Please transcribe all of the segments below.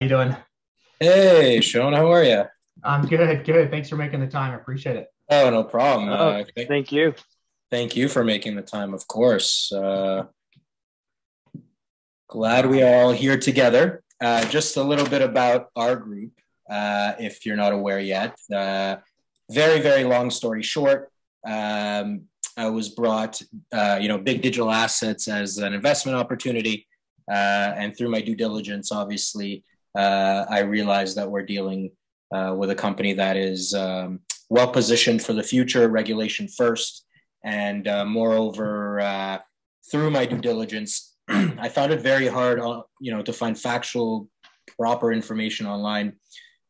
you doing? Hey, Shone, how are you? I'm good, good. Thanks for making the time. I appreciate it. Oh, no problem. Thank you. Thank you for making the time, of course. Glad we are all here together. Just a little bit about our group, if you're not aware yet. Very, very long story short, I was brought, BIGG Digital Assets as an investment opportunity. And through my due diligence, obviously, I realized that we're dealing with a company that is well-positioned for the future, regulation first. And moreover, through my due diligence, I found it very hard, to find factual, proper information online.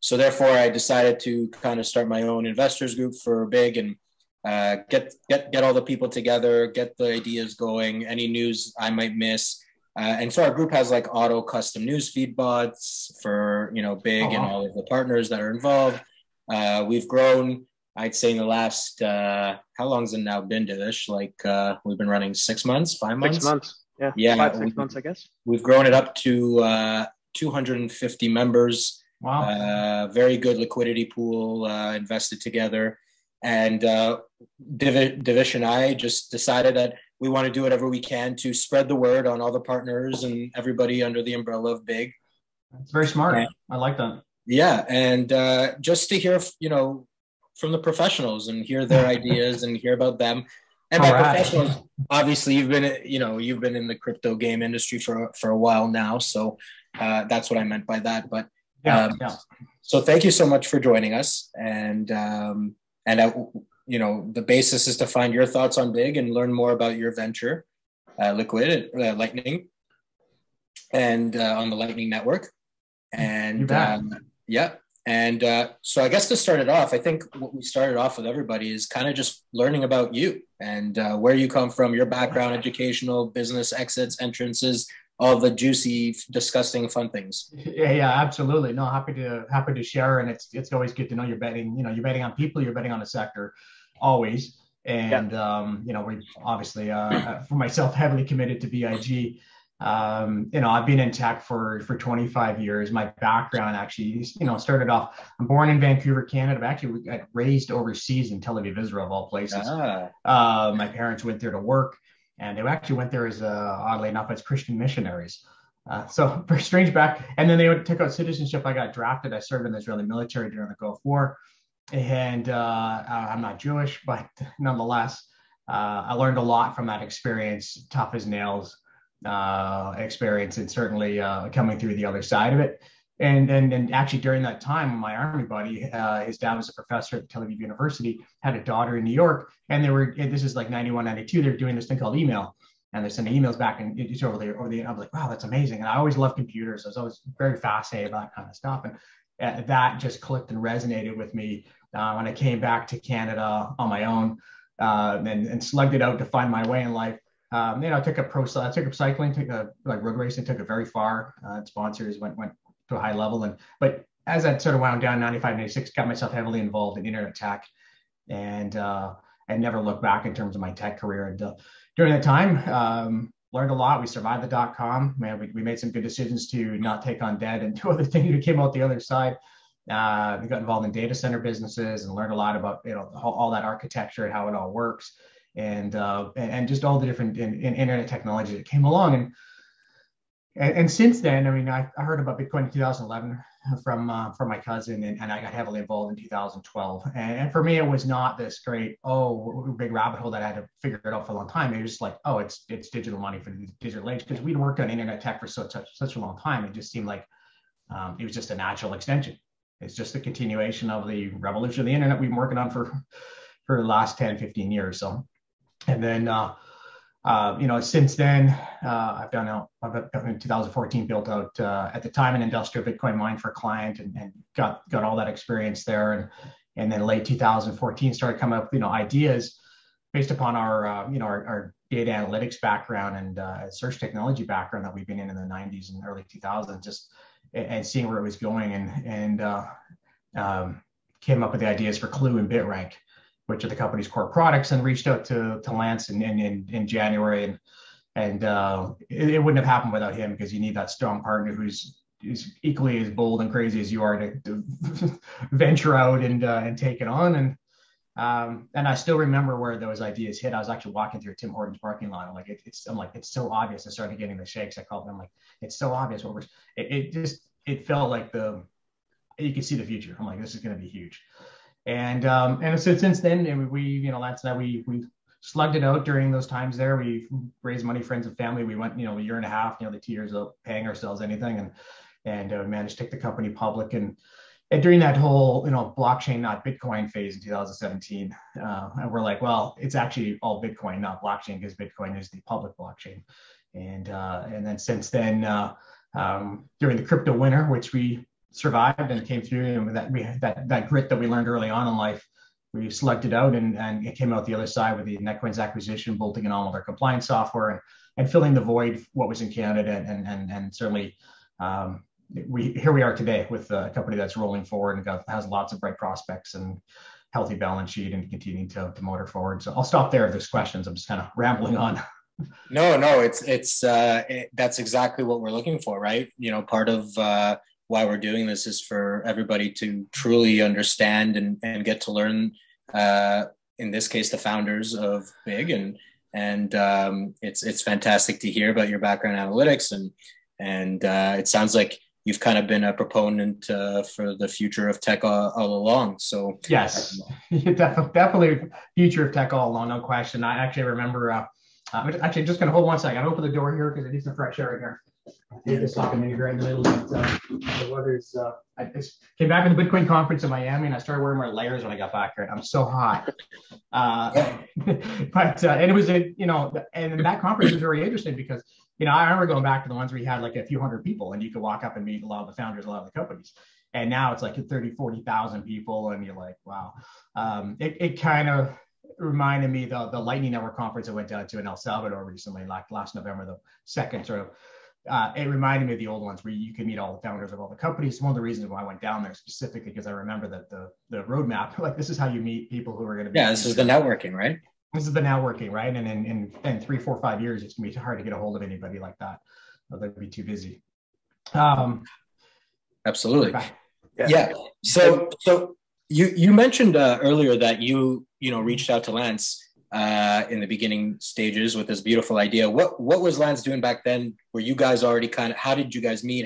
So therefore, I decided to kind of start my own investors group for BIGG and get all the people together, get the ideas going, any news I might miss. And so our group has like auto custom news feed bots for, BIGG and all of the partners that are involved. We've grown, I'd say in the last, how long has it now been, Divish? Like we've been running 6 months, 5 months? 6 months, yeah 5, 6 months, I guess. We've grown it up to 250 members. Wow. Very good liquidity pool invested together. And Divish and I just decided that we want to do whatever we can to spread the word on all the partners and everybody under the umbrella of BIGG. That's very smart. And, I like that. Yeah. And just to hear, from the professionals and hear their ideas and hear about them. And by professionals, obviously you've been in the crypto game industry for a while now. So that's what I meant by that. But so thank you so much for joining us. And the basis is to find your thoughts on BIGG and learn more about your venture, Lightning, and on the Lightning Network. And so I guess to start it off, I think what we started off with everybody is kind of just learning about you and where you come from, your background, educational, business exits, entrances, all the juicy, disgusting, fun things. Yeah, absolutely. No, happy to share. And it's always good to know you're betting, you're betting on people, you're betting on a sector always. And, we obviously, for myself, heavily committed to BIG. I've been in tech for 25 years. My background actually, started off, I'm born in Vancouver, Canada, but actually I raised overseas in Tel Aviv, Israel, of all places. My parents went there to work. And they actually went there as, oddly enough, as Christian missionaries. So very strange back. And then they took out citizenship. I got drafted. I served in the Israeli military during the Gulf War. And I'm not Jewish, but nonetheless, I learned a lot from that experience, tough as nails experience, and certainly coming through the other side of it. And actually during that time, my army buddy, his dad was a professor at Tel Aviv University, had a daughter in New York, and this is like 91, 92, they're doing this thing called email, and they're sending emails back and it's over the, and I'm like, wow, that's amazing. And I always loved computers. I was always very fascinated by that kind of stuff. And that just clicked and resonated with me when I came back to Canada on my own and slugged it out to find my way in life. I took up cycling, took a road racing, took it very far. Sponsors went to a high level. But as I sort of wound down 95, 96, got myself heavily involved in internet tech and never looked back in terms of my tech career. And during that time, learned a lot. We survived the dot-com. Man, we made some good decisions to not take on debt and do other things that came out the other side. We got involved in data center businesses and learned a lot about, all that architecture and how it all works and just all the different in internet technology that came along. And since then, I heard about Bitcoin in 2011 from my cousin, and I got heavily involved in 2012. And for me, it was not this great, big rabbit hole that I had to figure it out for a long time. It was just like, it's digital money for the digital age, because we'd worked on internet tech for such a long time. It just seemed like it was just a natural extension. It's just the continuation of the revolution of the internet we've been working on for the last 10, 15 years. So, and then, since then, I've in 2014 built out at the time an industrial Bitcoin mine for a client and got all that experience there. And then late 2014 started coming up, ideas based upon our data analytics background and search technology background that we've been in the 90s and early 2000s, just and seeing where it was going and came up with the ideas for Clue and BitRank, which are the company's core products, and reached out to Lance in January. And it wouldn't have happened without him, because you need that strong partner who's is equally as bold and crazy as you are to venture out and take it on. And I still remember where those ideas hit. I was actually walking through Tim Horton's parking lot. I'm like, it's so obvious. I started getting the shakes. I called them like, it's so obvious. What we're, it felt like you could see the future. I'm like, this is going to be huge. And so since then, we, you know, Lance and I, we slugged it out during those times there. We raised money, friends and family. We went, you know, a year and a half, nearly 2 years of paying ourselves anything, and managed to take the company public. And during that whole, you know, blockchain, not Bitcoin phase in 2017, and we're like, well, it's actually all Bitcoin, not blockchain, because Bitcoin is the public blockchain. And then since then, during the crypto winter, which we survived and came through, and that grit that we learned early on in life, we slugged it out and it came out the other side with the Netcoins acquisition, bolting it on with our compliance software and filling the void, what was in Canada. And certainly here we are today with a company that's rolling forward and has lots of bright prospects and healthy balance sheet and continuing to motor forward. So I'll stop there if there's questions. I'm just kind of rambling on. No, that's exactly what we're looking for, right? You know, part of why we're doing this is for everybody to truly understand and get to learn, in this case, the founders of BIGG, and it's fantastic to hear about your background analytics, and it sounds like you've kind of been a proponent for the future of tech all along. So yes, definitely future of tech all along, no question. I actually remember, I'm just going to hold 1 second. I'll open the door here because I need some fresh air in here. Just talking to you right in the middle of the weather's. I just came back from the Bitcoin conference in Miami, and I started wearing my layers when I got back here. I'm so hot, and it was and that conference was very interesting because I remember going back to the ones where you had like a few hundred people, and you could walk up and meet a lot of the founders, a lot of the companies, and now it's like 30, 40,000 people, and you're like, wow. It kind of reminded me the Lightning Network conference I went down to in El Salvador recently, like last November, the second sort of. It reminded me of the old ones where you can meet all the founders of all the companies. One of the reasons why I went down there specifically because I remember that the roadmap, like this is how you meet people who are going to be. Yeah, this is the networking, right? This is the networking, right? And in 3, 4, 5 years, it's going to be hard to get a hold of anybody like that. They'd be too busy. Absolutely. Yeah. So you mentioned earlier that you reached out to Lance in the beginning stages with this beautiful idea. What was Lance doing back then? Were you guys already how did you guys meet?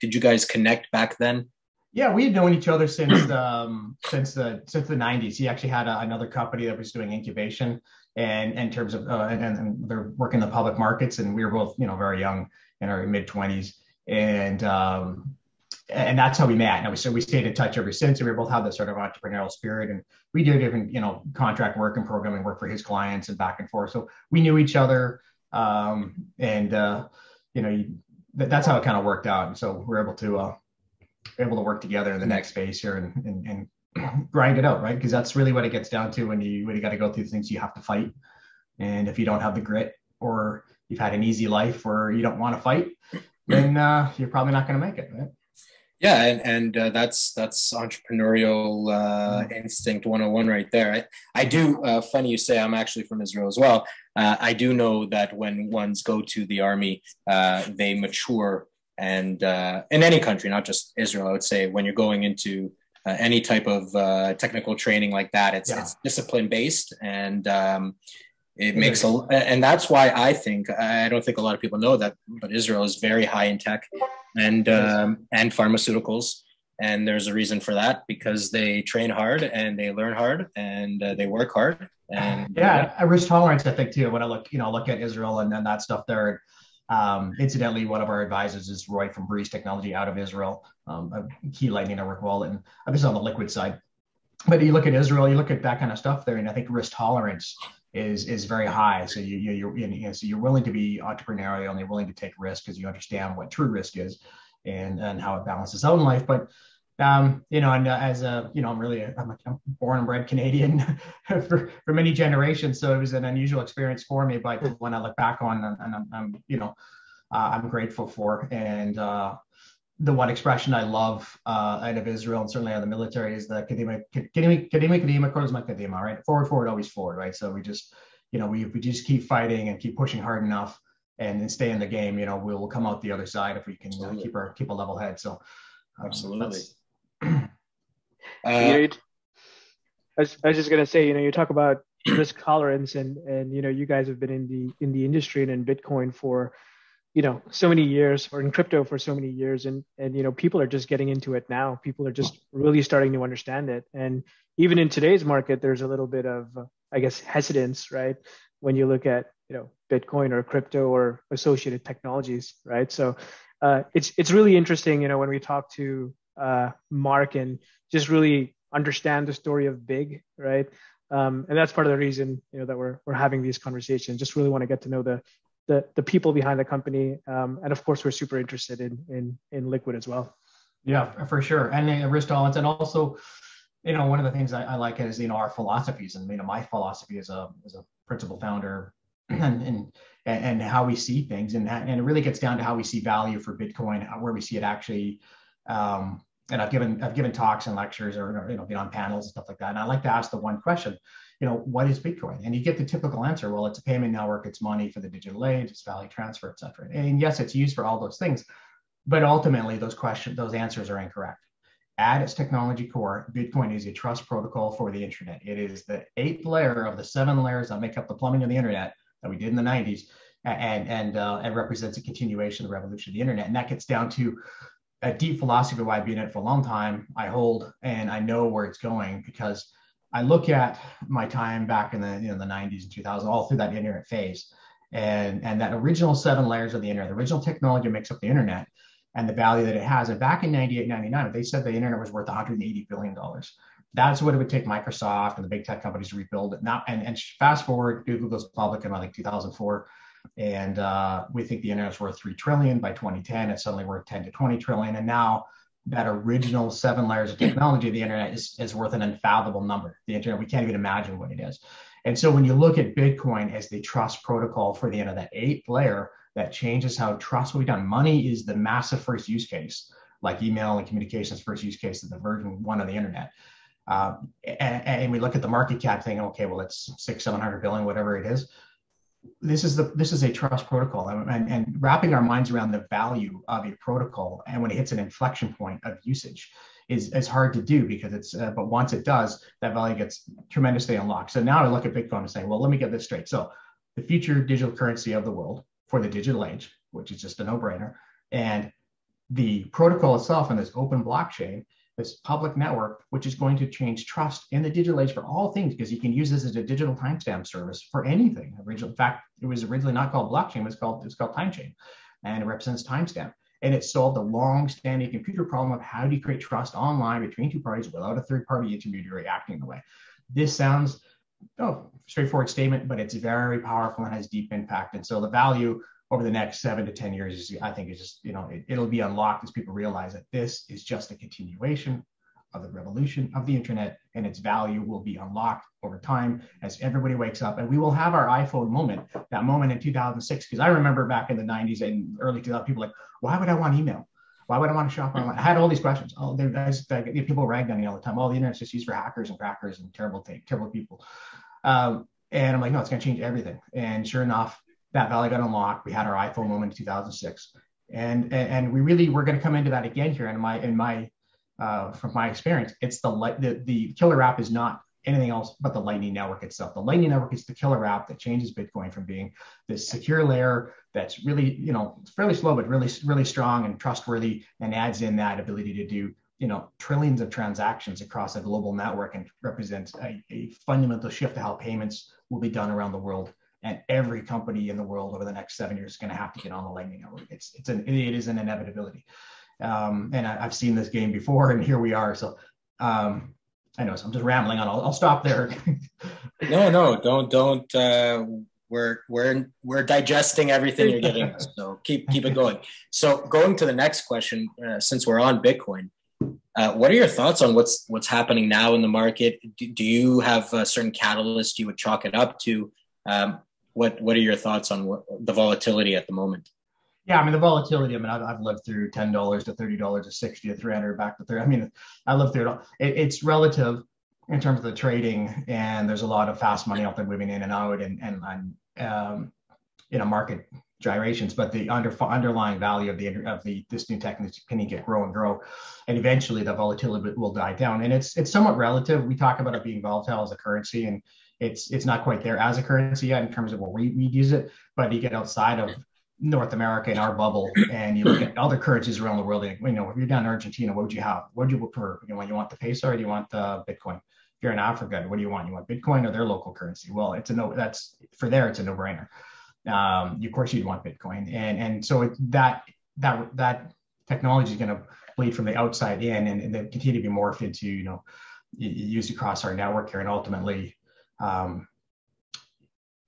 Did you guys connect back then? Yeah, we had known each other since the 90s. He actually had another company that was doing incubation and in terms of, and they're working the public markets, and we were both, very young in our mid 20s. And that's how we met. And so we stayed in touch ever since. And we both have this sort of entrepreneurial spirit, and we did different, contract work and programming work for his clients and back and forth. So we knew each other, that's how it kind of worked out. And so we're able to work together in the next phase here and grind it out, right? Because that's really what it gets down to when you got to go through things you have to fight. And if you don't have the grit, or you've had an easy life, or you don't want to fight, then you're probably not going to make it, right? Yeah, and that's entrepreneurial instinct 101 right there. I do. Funny you say. I'm actually from Israel as well. I do know that when ones go to the army, they mature. And in any country, not just Israel, I would say when you're going into any type of technical training like that, it's discipline based, and and that's why I don't think a lot of people know that, but Israel is very high in tech and pharmaceuticals. And there's a reason for that, because they train hard and they learn hard and they work hard. And risk tolerance, I think, too. When I look at Israel and then that stuff there, incidentally, one of our advisors is Roy from Breeze Technology out of Israel, a key Lightning Network wallet. And I'm just on the liquid side, but you look at Israel, you look at that kind of stuff there. And I think risk tolerance is very high. So you're willing to be entrepreneurial, and you're willing to take risk because you understand what true risk is and how it balances out in life. But I'm born and bred Canadian for many generations. So it was an unusual experience for me. But when I look back on, and I'm grateful for, and the one expression I love out of Israel and certainly out of the military is the Kadima, right? Forward, forward, always forward, right? So we just keep fighting and keep pushing hard enough and stay in the game, you know, we'll come out the other side if we can keep a level head. So absolutely. I was just going to say, you know, you talk about risk tolerance and, you know, you guys have been in the industry and in Bitcoin for, you know, so many years, or in crypto for so many years. And, you know, people are just getting into it now. People are just really starting to understand it. And even in today's market, there's a little bit of, I guess, hesitance, right? When you look at, you know, Bitcoin or crypto or associated technologies, right? So it's really interesting, you know, when we talk to Mark and just really understand the story of BIGG, right? And that's part of the reason, you know, that we're having these conversations. Just really want to get to know the people behind the company, and of course, we're super interested in Liquid as well. Yeah, for sure, and risk tolerance, and also, you know, one of the things I like is, you know, our philosophies, and you know, my philosophy as a principal founder, and how we see things, and it really gets down to how we see value for Bitcoin, where we see it actually. And I've given talks and lectures, or you know, been on panels and stuff like that. And I like to ask the one question, you know, what is Bitcoin? And you get the typical answer, well, it's a payment network, it's money for the digital age, it's value transfer, et cetera. And yes, it's used for all those things, but ultimately those answers are incorrect. At its technology core, Bitcoin is a trust protocol for the internet. It is the 8th layer of the 7 layers that make up the plumbing of the internet that we did in the 90s, and represents a continuation of the revolution of the internet. And that gets down to a deep philosophy why I've been in it for a long time. I hold, and I know where it's going because I look at my time back in the, you know, the 90s and 2000s, all through that internet phase, and that original 7 layers of the internet, the original technology makes up the internet, and the value that it has. And back in 98, 99, they said the internet was worth $180 billion. That's what it would take Microsoft and the big tech companies to rebuild it. Now, and fast forward, Google goes public in like 2004. And we think the internet's worth $3 trillion by 2010. It's suddenly worth 10 to 20 trillion. And now that original 7 layers of technology, the internet is worth an unfathomable number. The internet, we can't even imagine what it is. And so when you look at Bitcoin as the trust protocol for the end of that 8th layer, that changes how trust will be done. Money is the massive first use case, like email and communications first use case of the version 1 of the internet. And we look at the market cap thing, okay, well, it's 600-700 billion, whatever it is. This is a trust protocol, and wrapping our minds around the value of a protocol, and when it hits an inflection point of usage, is hard to do because it's. But once it does, that value gets tremendously unlocked. So now I look at Bitcoin and say, well, let me get this straight. So the future digital currency of the world for the digital age, which is just a no-brainer, and the protocol itself and this open blockchain, this public network, which is going to change trust in the digital age for all things, because you can use this as a digital timestamp service for anything. In fact, it was originally not called blockchain, it was called time chain, and it represents timestamp. And it solved the long-standing computer problem of how do you create trust online between two parties without a third-party intermediary acting in the way. This sounds straightforward statement, but it's very powerful and has deep impact. And so the value over the next 7 to 10 years, I think is just, you know, it'll be unlocked as people realize that this is just a continuation of the revolution of the internet, and its value will be unlocked over time as everybody wakes up, and we will have our iPhone moment, that moment in 2006, because I remember back in the 90s and early 2000s, people like, why would I want email? Why would I want to shop online? I had all these questions. Oh, people ragged on me all the time. All the internet's just used for hackers and crackers and terrible people. And I'm like, no, it's going to change everything. And sure enough, that valley got unlocked. We had our iPhone moment in 2006, and we really were going to come into that again here. And from my experience, it's the killer app is not anything else but the Lightning Network itself. The Lightning Network is the killer app that changes Bitcoin from being this secure layer that's really, you know, fairly slow but really strong and trustworthy, and adds in that ability to do, you know, trillions of transactions across a global network, and represents a fundamental shift to how payments will be done around the world. And every company in the world over the next 7 years is going to have to get on the Lightning Network. It is an inevitability. And I've seen this game before, and here we are. So I know, so I'm just rambling on. I'll stop there. No, don't. We're digesting everything you're giving us. So keep it going. So going to the next question, since we're on Bitcoin, what are your thoughts on what's happening now in the market? Do you have a certain catalyst you would chalk it up to? What are your thoughts on the volatility at the moment? Yeah, I mean, the volatility, I mean, I've lived through $10 to $30 to 60 to 300 back to 30. I mean, I lived through it all. It's relative in terms of the trading, and there's a lot of fast money out there moving in and out, and I'm in a market gyrations, but the underlying value of this new tech is going to get grow, and eventually the volatility will die down. And it's somewhat relative. We talk about it being volatile as a currency, and it's not quite there as a currency yet in terms of what we use it. But you get outside of North America in our bubble, and you look at other currencies around the world. And, you know, if you're down in Argentina, what would you have? What would you prefer? You know, you want the peso or do you want the Bitcoin? If you're in Africa, what do you want? You want Bitcoin or their local currency? Well, it's a no. That's for there. It's a no-brainer. Of course, you'd want Bitcoin, and so that technology is going to bleed from the outside in, and then continue to be morphed into, you know, used across our network here, and ultimately,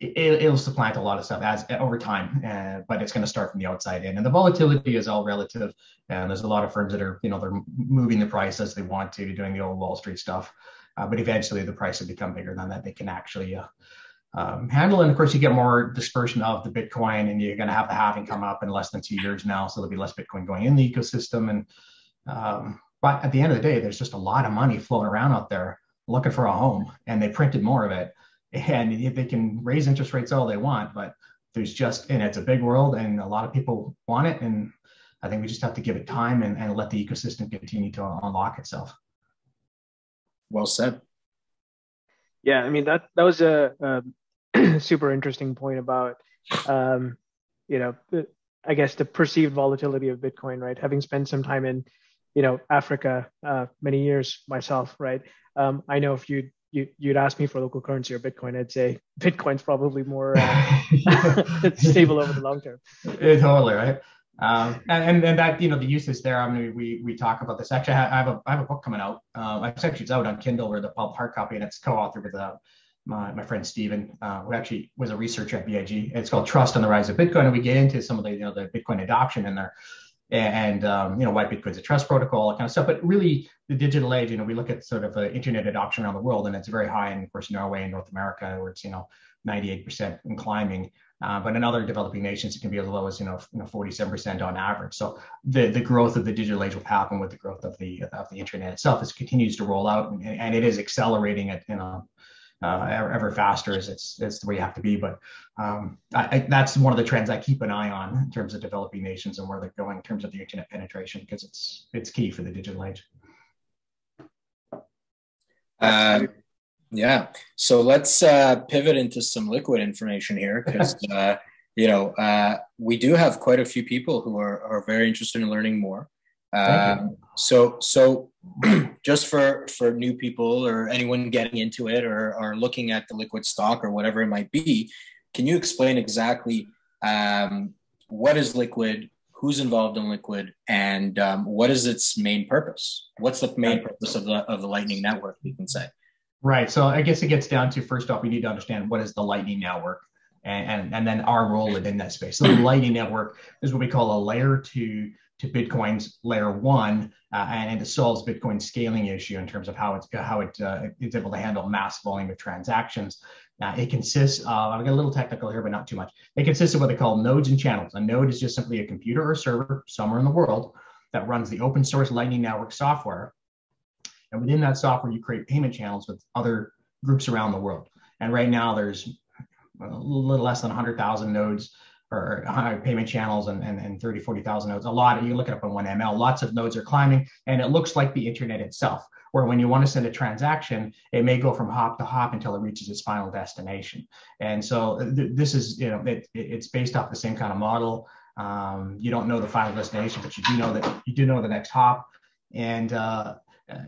it'll supplant a lot of stuff as over time, but it's going to start from the outside in, and the volatility is all relative. And there's a lot of firms that are, you know, they're moving the price as they want to, doing the old Wall Street stuff, but eventually the price will become bigger than that. They can actually. Handle, and of course you get more dispersion of the Bitcoin, and you're going to have the halving come up in less than 2 years now, so there'll be less Bitcoin going in the ecosystem. And but at the end of the day, there's just a lot of money floating around out there looking for a home, and they printed more of it, and they can raise interest rates all they want, but there's just, and it's a big world, and a lot of people want it, and I think we just have to give it time and let the ecosystem continue to unlock itself. Well said. Yeah, I mean, that was a super interesting point about, you know, I guess the perceived volatility of Bitcoin, right? Having spent some time in, you know, Africa, many years myself, right? I know if you'd ask me for local currency or Bitcoin, I'd say Bitcoin's probably more stable over the long term. Totally, right? And that, you know, the uses there, I mean, we talk about this. Actually, I have a book coming out. Actually, it's out on Kindle or the pub hard copy, and it's co-authored with my friend Stephen, who actually was a researcher at BIGG. It's called Trust on the Rise of Bitcoin, and we get into some of the, you know, the Bitcoin adoption in there, and you know, why Bitcoin's a trust protocol, all that kind of stuff. But really, the digital age, you know, we look at sort of internet adoption around the world, and it's very high, and of course, Norway and North America, where it's, you know, 98% and climbing. But in other developing nations, it can be as low as, you know, 47% on average. So the growth of the digital age will happen with the growth of the internet itself. It continues to roll out, and it is accelerating at, you know, ever faster as it's the way you have to be. But that's one of the trends I keep an eye on in terms of developing nations and where they're going in terms of the internet penetration, because it's key for the digital age. Yeah. So let's pivot into some liquid information here, because, you know, we do have quite a few people who are very interested in learning more. So just for new people or anyone getting into it or looking at the liquid stock or whatever it might be, can you explain exactly what is liquid, who's involved in liquid, and what is its main purpose? What's the main purpose of the Lightning Network, we can say? Right. So I guess it gets down to, first off, we need to understand what is the Lightning Network and then our role within that space. So the Lightning Network is what we call a layer 2 to Bitcoin's layer 1, and it solves Bitcoin's scaling issue in terms of how it's able to handle mass volume of transactions. It consists of, I'll get a little technical here, but not too much. It consists of what they call nodes and channels. A node is just simply a computer or server somewhere in the world that runs the open source Lightning Network software. And within that software, you create payment channels with other groups around the world. And right now, there's a little less than 100,000 nodes or 100 payment channels and 30, 40,000 nodes. A lot, you look it up on 1ML, lots of nodes are climbing, and it looks like the internet itself, where when you want to send a transaction, it may go from hop to hop until it reaches its final destination. And so this is, you know, it's based off the same kind of model. You don't know the final destination, but you do know the next hop. And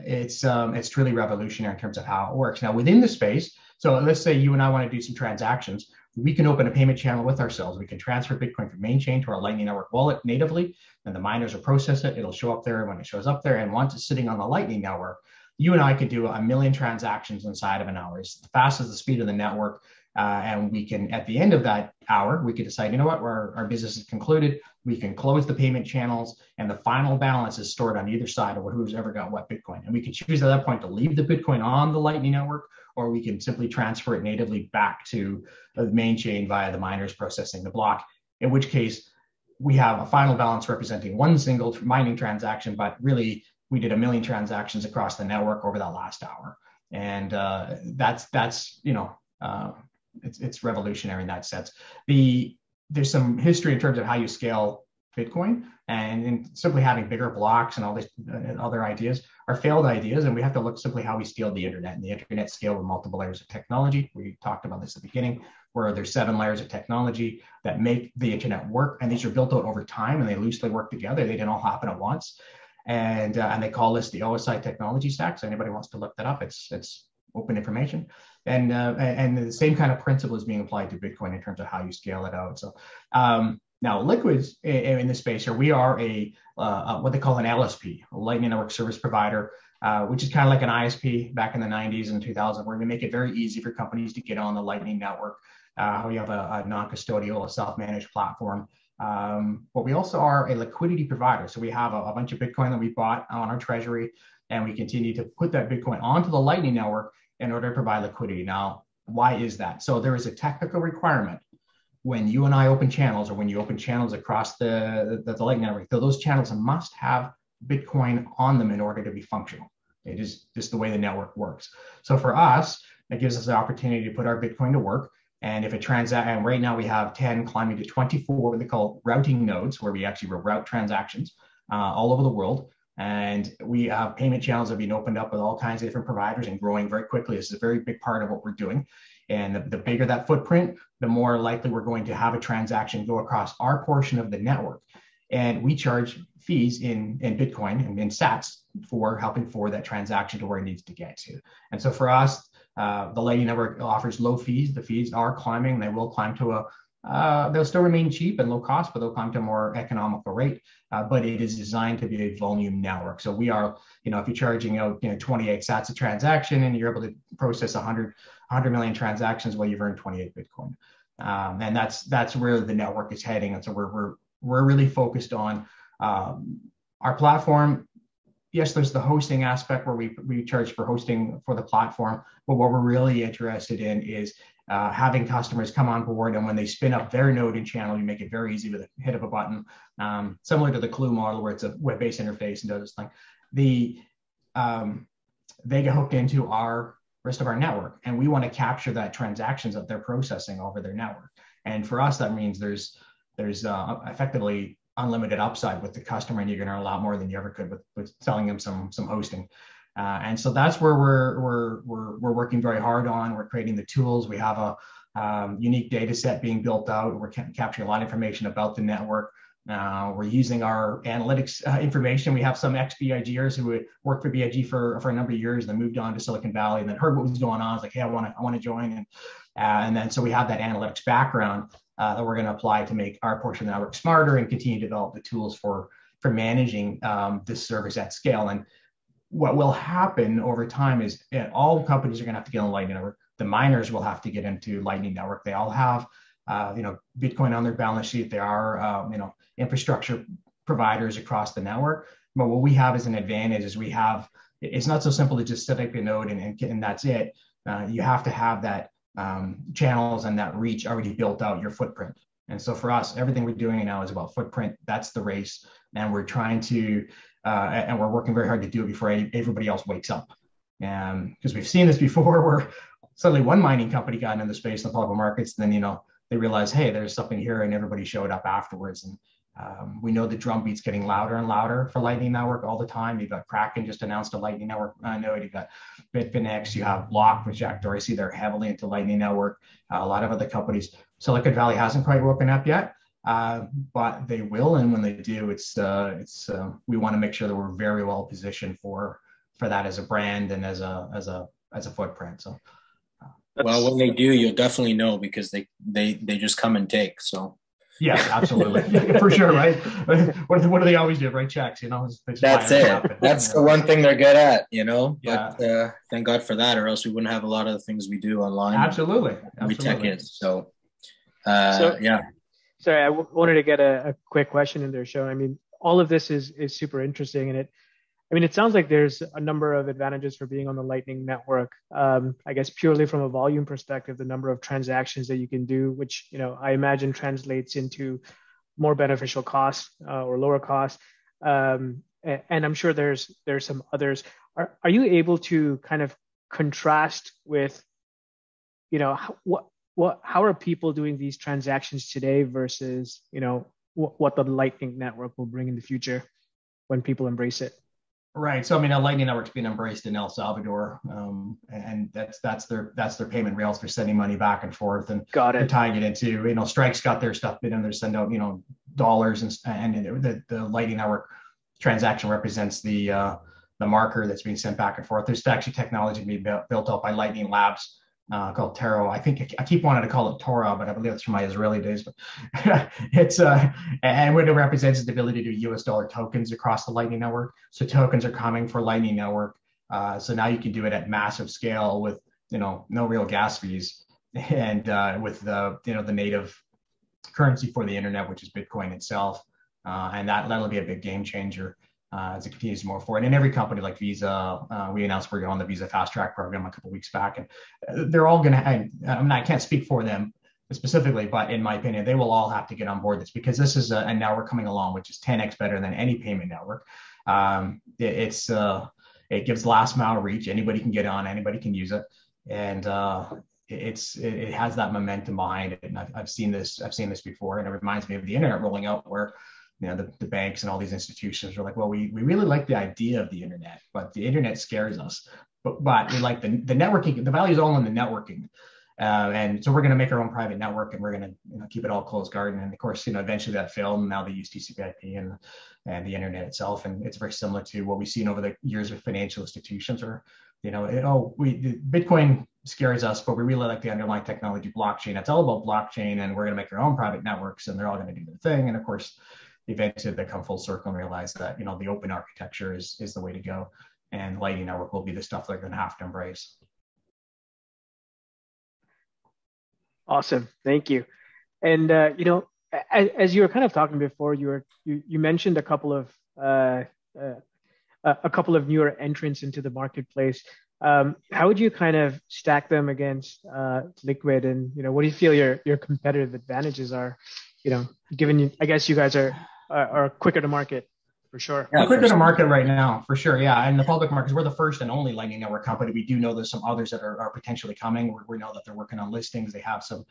it's truly revolutionary in terms of how it works. Now within the space, so let's say you and I want to do some transactions, we can open a payment channel with ourselves. We can transfer Bitcoin from main chain to our Lightning Network wallet natively, and the miners will process it. It'll show up there, and when it shows up there, and once it's sitting on the Lightning Network, you and I could do 1 million transactions inside of an hour. It's the fastest, the speed of the network. And we can, at the end of that hour, we could decide, you know what, our business is concluded. We can close the payment channels, and the final balance is stored on either side of who's ever got what Bitcoin. And we can choose at that point to leave the Bitcoin on the Lightning Network, or we can simply transfer it natively back to the main chain via the miners processing the block, in which case we have a final balance representing one single mining transaction, but really we did 1 million transactions across the network over that last hour. And that's you know, it's revolutionary in that sense. The there's some history in terms of how you scale Bitcoin, and simply having bigger blocks and all these other ideas are failed ideas. And we have to look simply how we scaled the internet, and the internet scaled with multiple layers of technology. We talked about this at the beginning, where there's 7 layers of technology that make the internet work. And these are built out over time and they loosely work together. They didn't all happen at once. And they call this the OSI technology stack. So anybody wants to look that up, it's open information. And the same kind of principle is being applied to Bitcoin in terms of how you scale it out. So now liquids in this space here, we are a what they call an LSP, a Lightning Network Service Provider, which is kind of like an ISP back in the 90s and 2000s, where we make it very easy for companies to get on the Lightning Network. We have a non-custodial, a self-managed platform. But we also are a liquidity provider. So we have a bunch of Bitcoin that we bought on our treasury, and we continue to put that Bitcoin onto the Lightning Network in order to provide liquidity. Now, why is that? So there is a technical requirement when you and I open channels, or when you open channels across the Lightning Network, so those channels must have Bitcoin on them in order to be functional. It is just the way the network works. So for us, that gives us the opportunity to put our Bitcoin to work. And if it transact, and right now we have 10 climbing to 24, what they call routing nodes, where we actually route transactions all over the world. And we have payment channels that have been opened up with all kinds of different providers and growing very quickly. This is a very big part of what we're doing. And the bigger that footprint, the more likely we're going to have a transaction go across our portion of the network. And we charge fees in Bitcoin and in sats for helping forward that transaction to where it needs to get to. And so for us, the Lightning Network offers low fees. The fees are climbing. They will climb to they'll still remain cheap and low cost, but they'll climb to a more economical rate. But it is designed to be a volume network. So we are, if you're charging out 28 sats a transaction and you're able to process 100 million transactions, well, you've earned 28 Bitcoin. And that's where the network is heading. And so we're really focused on our platform. Yes, there's the hosting aspect where we charge for hosting for the platform, but what we're really interested in is having customers come on board, and when they spin up their node and channel, you make it very easy with a hit of a button, similar to the Clue model where it's a web-based interface and does this thing. They get hooked into our rest of our network, and we want to capture that transactions that they're processing over their network. And for us, that means there's effectively unlimited upside with the customer, and you're going to earn a lot more than you ever could with selling them some hosting. And so that's where we're working very hard on. We're creating the tools. We have a unique data set being built out. We're capturing a lot of information about the network. We're using our analytics information. We have some ex-BIGers who worked for BIG for a number of years, and then moved on to Silicon Valley, and then heard what was going on. I was like, hey, I want to join. And then so we have that analytics background that we're going to apply to make our portion of the network smarter and continue to develop the tools for managing this service at scale. And what will happen over time is all companies are going to have to get on Lightning Network. The miners will have to get into Lightning Network. They all have, Bitcoin on their balance sheet. They are, infrastructure providers across the network. But what we have as an advantage is it's not so simple to just set up your node and that's it. You have to have that channels and that reach already built out, your footprint. And so for us, everything we're doing now is about footprint. That's the race. And we're trying to, and we're working very hard to do it before everybody else wakes up. Because we've seen this before where suddenly one mining company got into the space in the public markets, and then, they realized, hey, there's something here, and everybody showed up afterwards. And we know the drumbeat's getting louder and louder for Lightning Network all the time. You've got Kraken just announced a Lightning Network node. You've got Bitfinex. You have Block with Jack Dorsey. They're heavily into Lightning Network. A lot of other companies. Silicon Valley hasn't quite woken up yet, but they will. And when they do, we want to make sure that we're very well positioned for that as a brand and as a footprint. So, well, when they do, you'll definitely know, because they just come and take. So. Yeah, absolutely. For sure, right? What do they always do? Write checks, That's it. That's the one thing they're good at, Yeah. But thank God for that, or else we wouldn't have a lot of the things we do online. Absolutely. We tech it. So, yeah. Sorry, I wanted to get a quick question in there, Shone. All of this is super interesting, and it sounds like there's a number of advantages for being on the Lightning Network. I guess purely from a volume perspective, the number of transactions that you can do, which, I imagine translates into more beneficial costs or lower costs. And I'm sure there's some others. Are you able to kind of contrast with, how are people doing these transactions today versus, you know, what the Lightning Network will bring in the future when people embrace it? Right. So, I mean, a Lightning Network's being embraced in El Salvador, and that's their payment rails for sending money back and forth and tying it into, you know, Strike's got their stuff in and they send out, you know, dollars, and the Lightning Network transaction represents the marker that's being sent back and forth. There's actually technology being built up by Lightning Labs called Taro. I think I keep wanting to call it Torah, but I believe it's from my Israeli days. But it's and what it represents is the ability to do US dollar tokens across the Lightning Network. So tokens are coming for Lightning Network. So now you can do it at massive scale with, you know, no real gas fees, and with the, you know, the native currency for the internet, which is Bitcoin itself, and that'll be a big game changer. As it continues to move forward. And every company like Visa, we announced we're on the Visa Fast Track program a couple of weeks back, and they're all going to, I mean, I can't speak for them specifically, but in my opinion, they will all have to get on board this, because this is a network coming along, which is 10x better than any payment network. It gives last mile reach. Anybody can get on, anybody can use it. And it has that momentum behind it. And I've seen this before, and it reminds me of the internet rolling out, where, you know, the banks and all these institutions were like, well, we really like the idea of the internet, but the internet scares us. But we like the networking, the value is all in the networking. And so we're going to make our own private network, and we're going to, you know, keep it all closed garden. And of course, you know, eventually that failed, and now they use TCP/IP and the internet itself. And it's very similar to what we've seen over the years with financial institutions, or, you know, Bitcoin scares us, but we really like the underlying technology, blockchain. It's all about blockchain, and we're going to make our own private networks, and they're all going to do their thing. And of course, eventually they come full circle and realize that, you know, the open architecture is the way to go, and Lightning Network will be the stuff they're going to have to embrace. Awesome, thank you. And you know, as you were kind of talking before, you mentioned a couple of newer entrants into the marketplace. How would you kind of stack them against Liquid, and, you know, what do you feel your competitive advantages are? You know, given I guess you guys are quicker to market, for sure. Yeah, quicker to market right now, for sure. Yeah, and the public markets, we're the first and only Lightning Network company. We do know there's some others that are potentially coming. We know that they're working on listings. They have some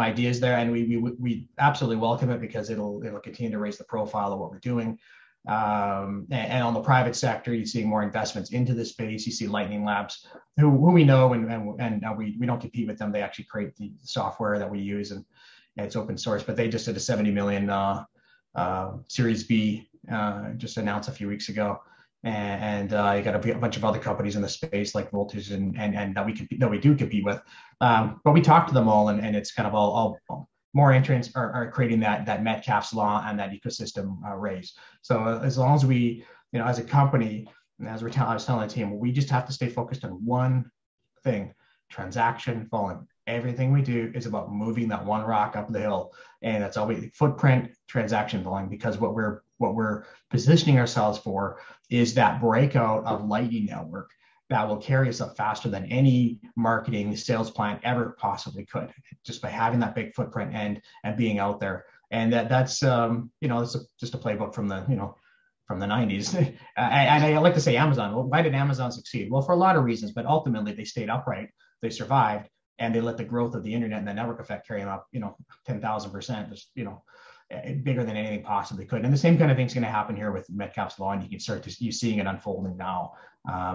ideas there, and we absolutely welcome it, because it'll continue to raise the profile of what we're doing. And on the private sector, you see more investments into the space. You see Lightning Labs, who we know, and we don't compete with them. They actually create the software that we use, and it's open source, but they just did a 70 million Series B, just announced a few weeks ago, and you got a bunch of other companies in the space like Voltage and that we do compete with, but we talk to them all, and it's kind of all more entrants are creating that Metcalfe's law and that ecosystem raise. So as long as we, you know, as a company, and as I was telling the team, we just have to stay focused on one thing: transaction volume. Everything we do is about moving that one rock up the hill, and that's always footprint, transaction volume, because what we're positioning ourselves for is that breakout of Lightning Network that will carry us up faster than any marketing sales plan ever possibly could, just by having that big footprint and being out there. And that's you know, it's just a playbook from the, you know, from the 90s. And I like to say Amazon. Well, why did Amazon succeed? Well, for a lot of reasons, but ultimately they stayed upright, they survived, and they let the growth of the internet and the network effect carry them up, you know, 10,000%, just, you know, bigger than anything possibly could. And the same kind of thing's going to happen here with Metcalfe's law, and you can start to you seeing it unfolding now.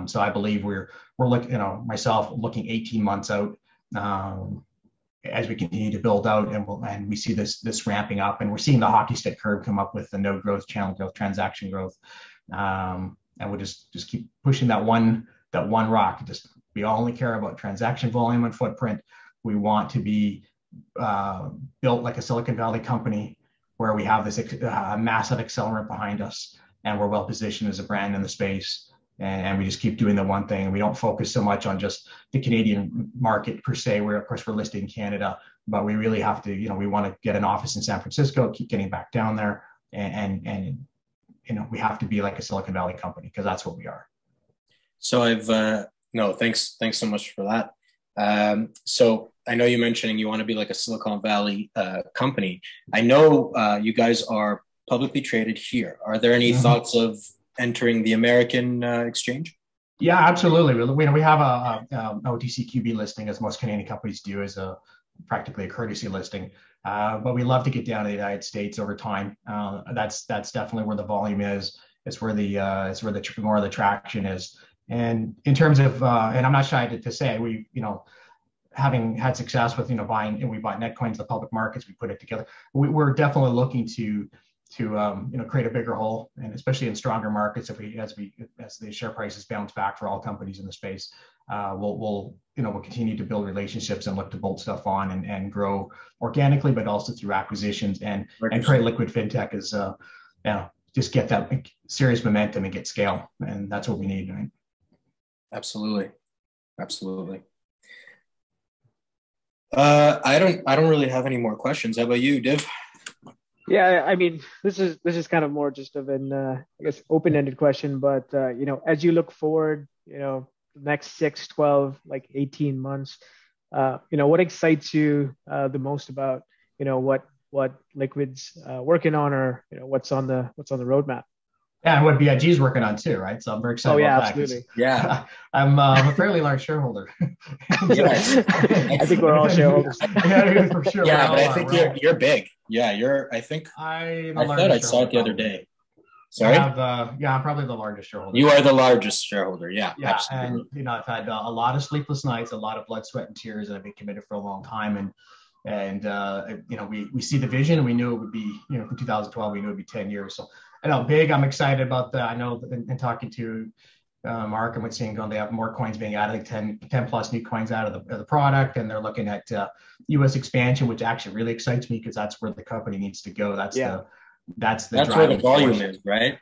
So I believe we're looking, you know, myself looking 18 months out as we continue to build out, and we see this ramping up, and we're seeing the hockey stick curve come up with the node growth, channel growth, transaction growth, and we'll just keep pushing that one rock. We only care about transaction volume and footprint. We want to be built like a Silicon Valley company, where we have this massive accelerant behind us, and we're well positioned as a brand in the space. And we just keep doing the one thing. We don't focus so much on just the Canadian market per se, where of course we're listed in Canada, but we really have to, you know, we want to get an office in San Francisco, keep getting back down there, and you know, we have to be like a Silicon Valley company, because that's what we are. So no, thanks so much for that. So I know you're mentioning you want to be like a Silicon Valley company. I know you guys are publicly traded here. Are there any thoughts of entering the American exchange? Yeah, absolutely. We have an OTCQB listing, as most Canadian companies do, as a practically a courtesy listing. But we love to get down to the United States over time. That's definitely where the volume is. It's where the more of the traction is. And in terms of and I'm not shy to say we having had success with buying, and we bought Netcoins, the public markets, we put it together. We're definitely looking to create a bigger hole, and especially in stronger markets, if as the share prices bounce back for all companies in the space, we'll continue to build relationships and look to bolt stuff on and grow organically, but also through acquisitions and create liquid fintech is just get that serious momentum and get scale, and that's what we need, right? Absolutely, absolutely. I don't really have any more questions. How about you, Div? Yeah, I mean, this is kind of more just of an I guess open-ended question, but as you look forward, the next 6, 12, like 18 months, what excites you the most about what Liquid's working on, or what's on the roadmap? Yeah, and what BIG's working on too, right? So I'm very excited about that. Oh yeah, absolutely. Yeah. I'm a fairly large shareholder. Yes. I think we're all shareholders. Yeah, for sure. Yeah, but I think you're big. Yeah, I saw it the other day. Sorry? I'm probably the largest shareholder. You are the largest shareholder, yeah absolutely. And I've had a lot of sleepless nights, a lot of blood, sweat, and tears, and I've been committed for a long time. And we see the vision. We knew it would be, from 2012, we knew it would be 10 years. So I know BIGG, I'm excited about that. I know in talking to Mark and what's seeing going, they have more coins being added, like 10 plus new coins out of the product. And they're looking at U.S. expansion, which actually really excites me because that's where the company needs to go. That's where the volume is, right?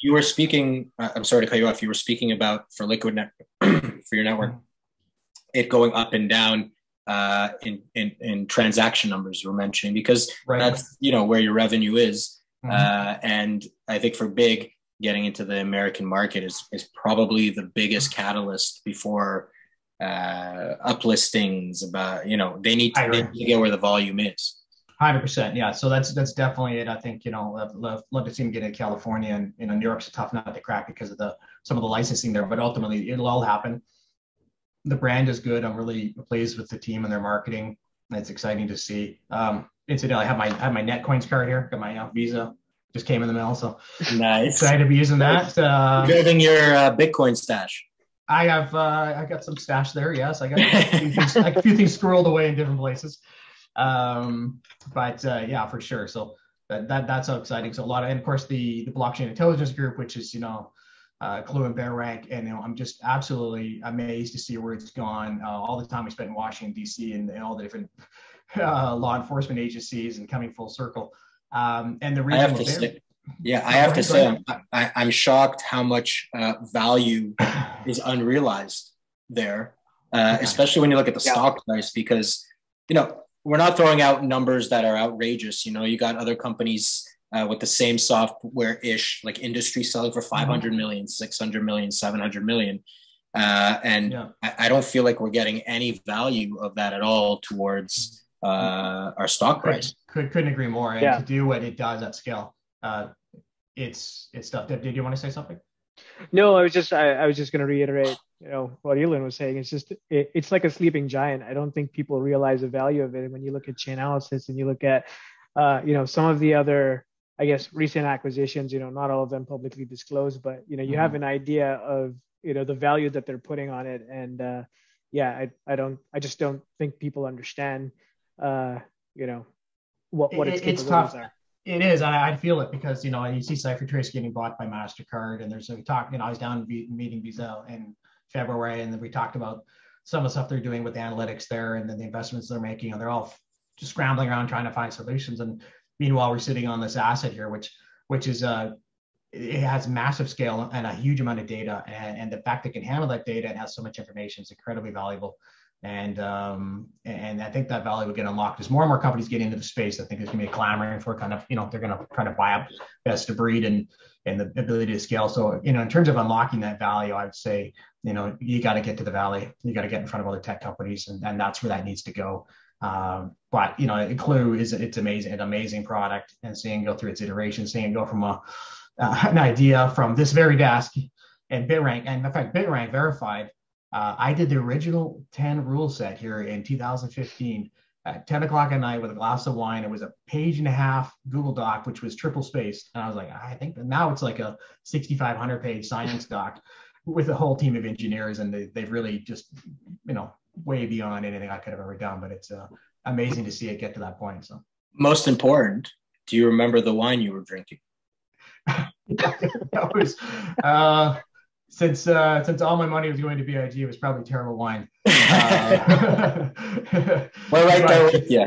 You were speaking, I'm sorry to cut you off. You were speaking about for Liquid for your network, it going up and down in transaction numbers you were mentioning, because that's where your revenue is. And I think for BIGG, getting into the American market is probably the biggest catalyst before uplistings. About they need to get where the volume is. 100%, yeah. So that's definitely it. I think I'd love to see them get into California, and New York's a tough nut to crack because of some of the licensing there. But ultimately, it'll all happen. The brand is good. I'm really pleased with the team and their marketing. It's exciting to see. Incidentally, I have my Netcoins card here. Got my Visa. Just came in the mail, so nice. Excited to be using that. Building your Bitcoin stash. I got some stash there. Yes, I got a few things squirreled away in different places. Yeah, for sure. So that's so exciting. So and of course the blockchain intelligence group, which is Clue and BitRank, and I'm just absolutely amazed to see where it's gone. All the time we spent in Washington D.C. and all the different law enforcement agencies, and coming full circle. And the reason I'm shocked how much value is unrealized there, especially when you look at the stock price, because we're not throwing out numbers that are outrageous. You got other companies with the same software-ish, like industry, selling for 500 million, 600 million, 700 million. I don't feel like we're getting any value of that at all towards our stock price. Couldn't agree more. And to do what it does at scale, it's stuff. Did you want to say something? No, I was just going to reiterate, what Elon was saying. It's just, it's like a sleeping giant. I don't think people realize the value of it. And when you look at Chainalysis and you look at, some of the other, I guess, recent acquisitions, not all of them publicly disclosed, but, you have an idea of, the value that they're putting on it. And I just don't think people understand, what it's tough. It is. I feel it because, you see CipherTrace getting bought by MasterCard, and there's, we talked, I was down meeting Visa in February, and then we talked about some of the stuff they're doing with the analytics there, and then the investments they're making, and they're all just scrambling around trying to find solutions. And meanwhile, we're sitting on this asset here, which is, it has massive scale and a huge amount of data. And the fact that it can handle that data and has so much information is incredibly valuable. And I think that value will get unlocked as more and more companies get into the space. I think there's gonna be a clamoring for kind of, they're gonna try to buy up best of breed and the ability to scale. So, in terms of unlocking that value, I would say, you got to get to the valley, you got to get in front of other tech companies, and that's where that needs to go. But, Clue it's amazing, an amazing product, and seeing it go through its iteration, seeing it go from an idea from this very desk, and BitRank, and in fact, BitRank verified I did the original 10 rule set here in 2015 at 10 o'clock at night with a glass of wine. It was a 1.5-page Google Doc, which was triple spaced. And I was like, I think now it's like a 6,500 page science doc with a whole team of engineers. And they've really just, you know, way beyond anything I could have ever done. But it's amazing to see it get to that point. So most important, do you remember the wine you were drinking? That was, since all my money was going to BIG, it was probably terrible wine. We're right there with you.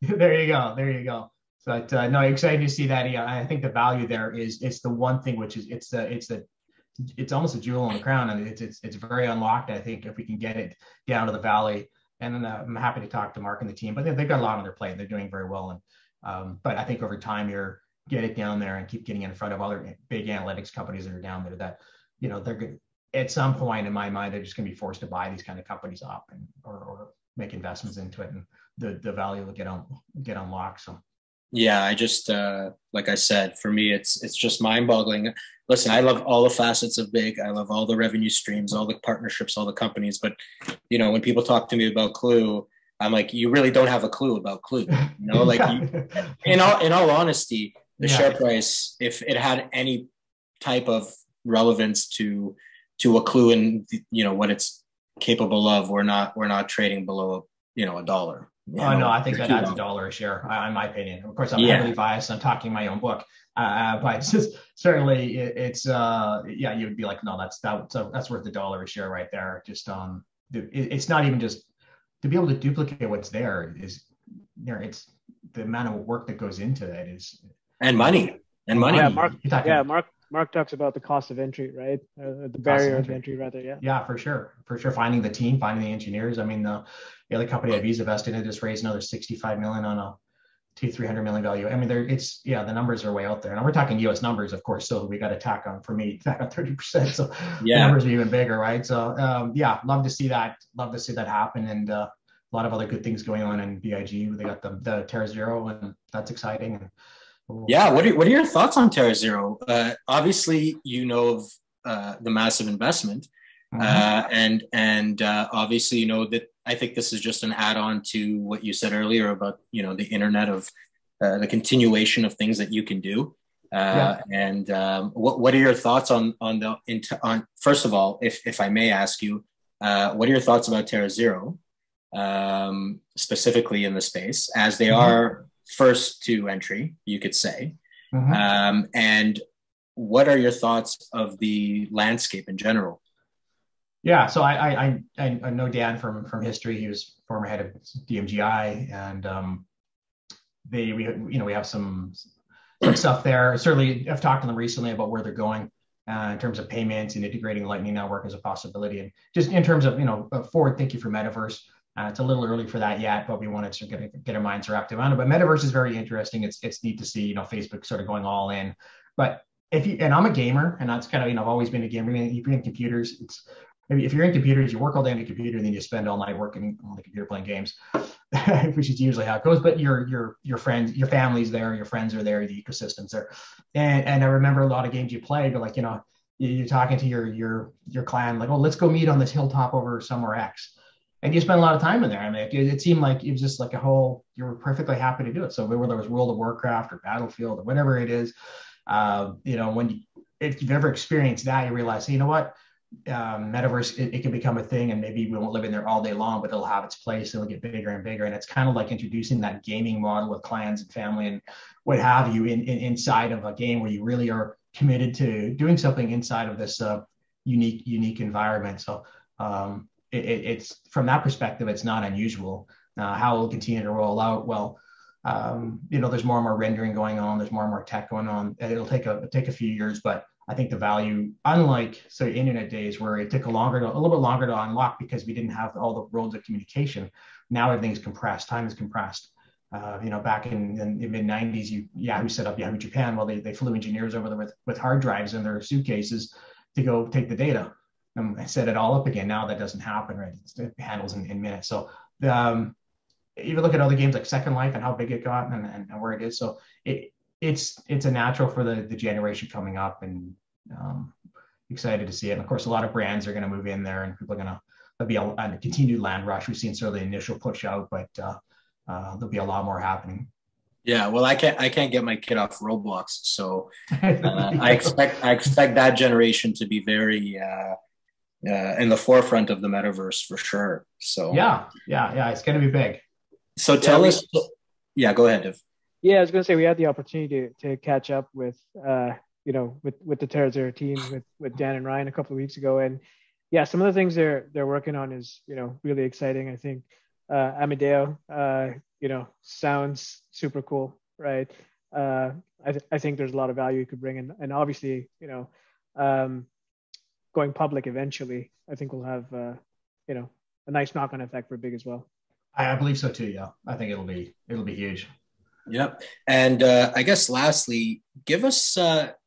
There you go. There you go. But no, excited to see that. Yeah, I think the value there is, it's the one thing, which is it's almost a jewel on the crown, and it's very unlocked. I think if we can get it down to the valley, and then I'm happy to talk to Mark and the team, but they've got a lot on their plate and they're doing very well. And but I think over time you're get it down there and keep getting in front of other big analytics companies that are down there that, you know, they're good at some point in my mind, they're just going to be forced to buy these kind of companies up and, or make investments into it, and the value will get unlocked. So. Yeah, I just, like I said, for me, it's just mind boggling. Listen, I love all the facets of BIGG. I love all the revenue streams, all the partnerships, all the companies. But, you know, when people talk to me about Clue, I'm like, you really don't have a clue about Clue. You know, like you, in all honesty, the share price, if it had any type of relevance to a Clue and, you know, what it's capable of, we're not trading below, you know, $1. Oh, no, I think that adds $1 a share, in my opinion. Of course, I'm heavily biased. I'm talking my own book. But it's just, certainly it's you would be like, no, that's worth $1 a share right there. Just it's not even just to be able to duplicate what's there is there. It's the amount of work that goes into it is. And money. Yeah, Mark talks about the cost of entry, right? The barrier of entry, rather. Yeah. Yeah, for sure. Finding the team, finding the engineers. I mean, the other company that Visa invested in just raised another $65 million on a $200-300 million value. I mean, the numbers are way out there, and we're talking U.S. numbers, of course. So we got to tack on 30%. So the numbers are even bigger, right? So love to see that. Love to see that happen, and a lot of other good things going on in BIG. They got the TerraZero, and that's exciting. And, yeah, what are your thoughts on TerraZero? Obviously, you know of the massive investment, and obviously, you know that I think this is just an add-on to what you said earlier about, you know, the internet of the continuation of things that you can do. And what are your thoughts on first of all, if I may ask you, what are your thoughts about TerraZero, specifically in the space, as they are first to entry, you could say, and what are your thoughts of the landscape in general? Yeah, so I know Dan from history. He was former head of DMGI, and we have some stuff there. Certainly, I've talked to them recently about where they're going in terms of payments and integrating Lightning Network as a possibility, and just in terms of, you know, forward thinking for metaverse. It's a little early for that yet, but we wanted to get our minds wrapped around it. But metaverse is very interesting. It's neat to see, you know, Facebook sort of going all in. But and I'm a gamer, and that's kind of, you know, I've always been a gamer. If you're in computers, if you're in computers, you work all day on the computer, and then you spend all night working on the computer playing games, which is usually how it goes. But your friends, your family's there, your friends are there, the ecosystem's there. And I remember a lot of games you play, but, like, you know, you're talking to your clan, like, oh, let's go meet on this hilltop over somewhere X. And you spend a lot of time in there. I mean, it seemed like it was just like you were perfectly happy to do it. So whether it was World of Warcraft or Battlefield or whatever it is, you know, if you've ever experienced that, you realize, you know what, metaverse, it can become a thing, and maybe we won't live in there all day long, but it'll have its place. It'll get bigger and bigger. And it's kind of like introducing that gaming model with clans and family and what have you inside of a game where you really are committed to doing something inside of this unique environment. So, it's from that perspective, it's not unusual. How it'll continue to roll out, well, you know, there's more and more rendering going on, there's more and more tech going on, and it'll take a few years. But I think the value, unlike so internet days where it took a little bit longer to unlock because we didn't have all the roads of communication, now everything's compressed. Time is compressed. You know, back in the mid '90s, Yahoo set up Yahoo Japan. Well, they flew engineers over there with hard drives in their suitcases to go take the data. I set it all up again. Now that doesn't happen, right? It handles in minutes. So even look at other games like Second Life and how big it got and where it is. So it's a natural for the generation coming up, and excited to see it. And of course, a lot of brands are going to move in there, and people are going to, there'll be a continued land rush. We've seen sort of the initial push out, but there'll be a lot more happening. Yeah, well, I can't get my kid off Roblox, so I expect that generation to be very in the forefront of the metaverse for sure. So yeah, it's going to be big. So tell us, go ahead, Div. Yeah, I was going to say we had the opportunity to catch up with with the TerraZero team with Dan and Ryan a couple of weeks ago, and yeah, some of the things they're working on is really exciting. I think Amadeo, sounds super cool, right? I think there's a lot of value you could bring in, and obviously, going public eventually, I think we'll have, a nice knock-on effect for BIGG as well. I believe so too. Yeah, I think it'll be huge. Yep. And I guess lastly, give us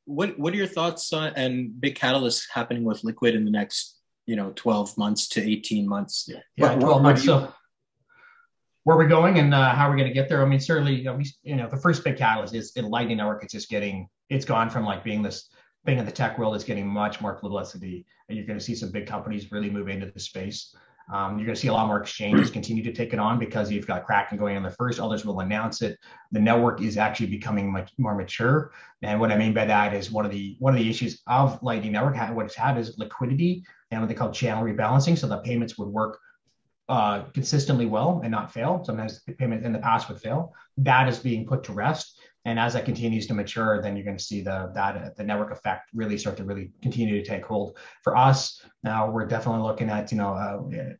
what are your thoughts on and big catalysts happening with Liquid in the next 12 months to 18 months? Yeah, 12 months. So where we're going and how we're going to get there. I mean, certainly, the first big catalyst is the Lightning Network. It's just it's gone from like being this thing in the tech world. It's getting much more publicity, and you're going to see some big companies really move into the space. You're going to see a lot more exchanges continue to take it on because you've got Kraken going on the first. Others will announce it. The network is actually becoming much more mature. And what I mean by that is one of the issues of Lightning Network, what it's had is liquidity and what they call channel rebalancing. So the payments would work consistently well and not fail. Sometimes the payment in the past would fail. That is being put to rest. And as that continues to mature, then you're going to see the network effect really start to really continue to take hold. For us now, we're definitely looking at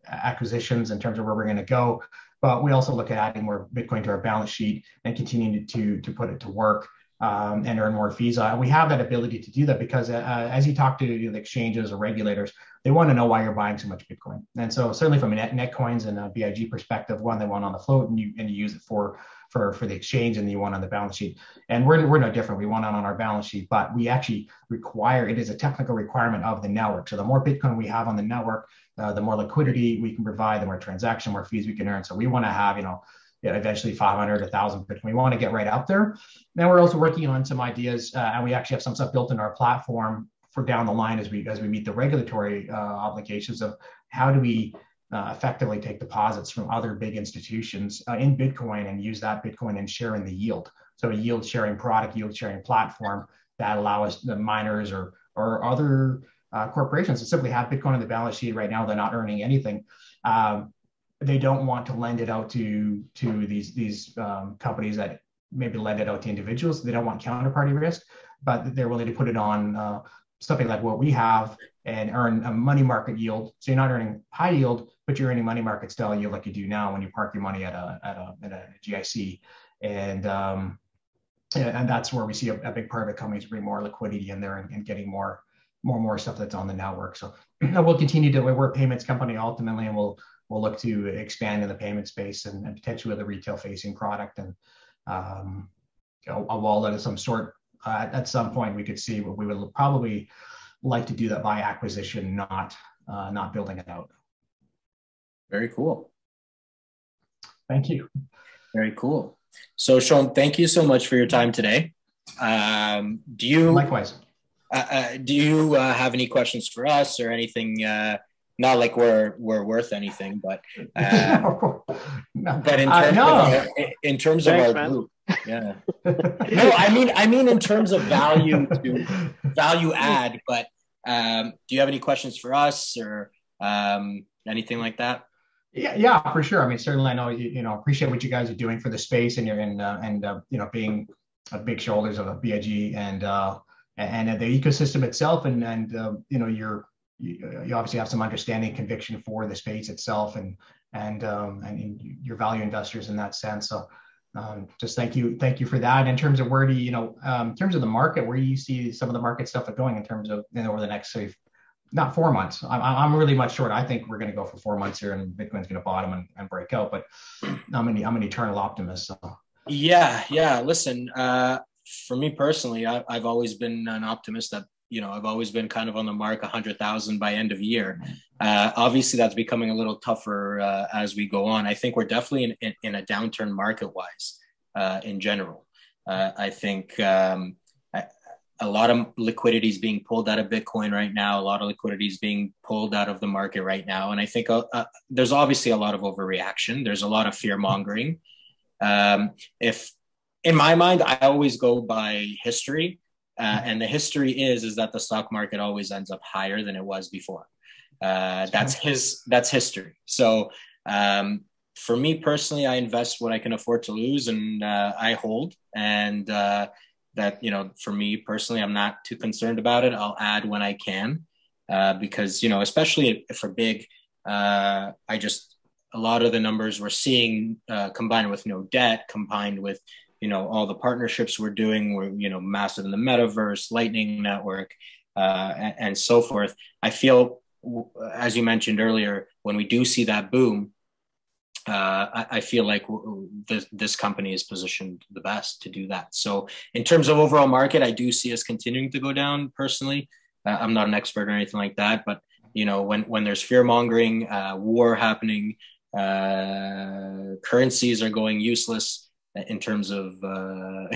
acquisitions in terms of where we're going to go, but we also look at adding more Bitcoin to our balance sheet and continuing to put it to work and earn more fees. We have that ability to do that because as you talk to the exchanges or regulators, they want to know why you're buying so much Bitcoin. And so certainly from a Netcoins and a BIG perspective, one, they want on the float and you use it for the exchange, and you want on the balance sheet. And we're no different. We want it on our balance sheet, but we actually require, it is a technical requirement of the network. So the more Bitcoin we have on the network, the more liquidity we can provide, the more transaction, more fees we can earn. So we want to have, eventually 500, 1,000 Bitcoin. We want to get right out there. Now we're also working on some ideas, and we actually have some stuff built in our platform for down the line as we meet the regulatory obligations of how do we effectively take deposits from other big institutions in Bitcoin and use that Bitcoin and share in the yield. So a yield sharing product, yield sharing platform that allow us, the miners or other corporations that simply have Bitcoin on the balance sheet right now, they're not earning anything. They don't want to lend it out to these companies that maybe lend it out to individuals. They don't want counterparty risk, but they're willing to put it on something like what we have and earn a money market yield. So you're not earning high yield, but you're earning money market style yield like you do now when you park your money at a GIC. And that's where we see a big part of the companies bring more liquidity in there and getting more stuff that's on the network. So we'll continue to, we're a payments company ultimately, and we'll look to expand in the payment space and potentially with a retail facing product and a wallet of some sort. At some point, we could see what we would probably like to do that by acquisition, not building it out. Very cool. Thank you. Very cool. So, Shone, thank you so much for your time today. Likewise. Do you have any questions for us or anything? Not like we're worth anything, but but in terms of our group. Yeah. No, I mean in terms of value add, but do you have any questions for us or anything like that? Yeah, for sure. I mean, certainly I know appreciate what you guys are doing for the space and you're in being a big shoulders of a BIG and the ecosystem itself you obviously have some understanding and conviction for the space itself and your value investors in that sense. So just thank you for that. In terms of where do you, in terms of the market, where do you see some of the market stuff going in terms of over the next, say, not 4 months. I'm really much short. I think we're going to go for 4 months here, and Bitcoin's going to bottom and break out. But I'm an eternal optimist. So. Yeah. Listen, for me personally, I've always been an optimist that. I've always been kind of on the mark 100,000 by end of year. Obviously, that's becoming a little tougher as we go on. I think we're definitely in a downturn market-wise in general. I think a lot of liquidity is being pulled out of Bitcoin right now. A lot of liquidity is being pulled out of the market right now. And I think there's obviously a lot of overreaction. There's a lot of fear mongering. If in my mind, I always go by history. And the history is that the stock market always ends up higher than it was before. That's history. So for me personally, I invest what I can afford to lose, and I hold. And that, you know, for me personally, I'm not too concerned about it. I'll add when I can, because, you know, especially for BIGG, a lot of the numbers we're seeing, combined with no debt, combined with, you know, all the partnerships we're doing, we're, you know, massive in the metaverse, Lightning Network, and so forth. I feel, as you mentioned earlier, when we do see that boom, I feel like this company is positioned the best to do that. So in terms of overall market, I do see us continuing to go down personally. I'm not an expert or anything like that, but, you know, when there's fear mongering, war happening, currencies are going useless in terms of,